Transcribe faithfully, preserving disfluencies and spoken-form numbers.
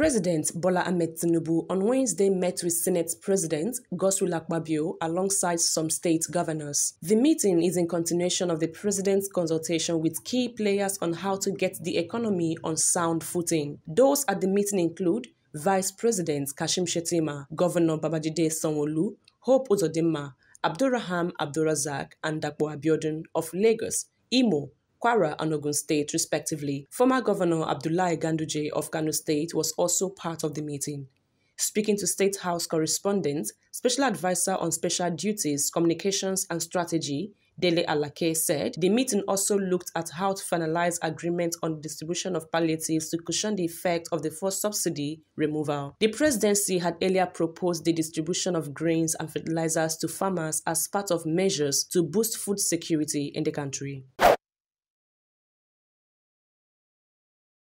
President Bola Ahmed Tinubu on Wednesday met with Senate President Godswill Akpabio alongside some state governors. The meeting is in continuation of the president's consultation with key players on how to get the economy on sound footing. Those at the meeting include Vice President Kashim Shetima, Governor Babajide Sanwo-Olu, Hope Uzodinma, Abdurahman Abdurazak, and Dapo Abiodun of Lagos, Imo, Kwara and Ogun State, respectively. Former Governor Abdullahi Ganduje of Kano State was also part of the meeting. Speaking to State House correspondent, Special Advisor on Special Duties, Communications and Strategy, Dele Alake said the meeting also looked at how to finalize agreement on the distribution of palliatives to cushion the effect of the forced subsidy removal. The presidency had earlier proposed the distribution of grains and fertilizers to farmers as part of measures to boost food security in the country.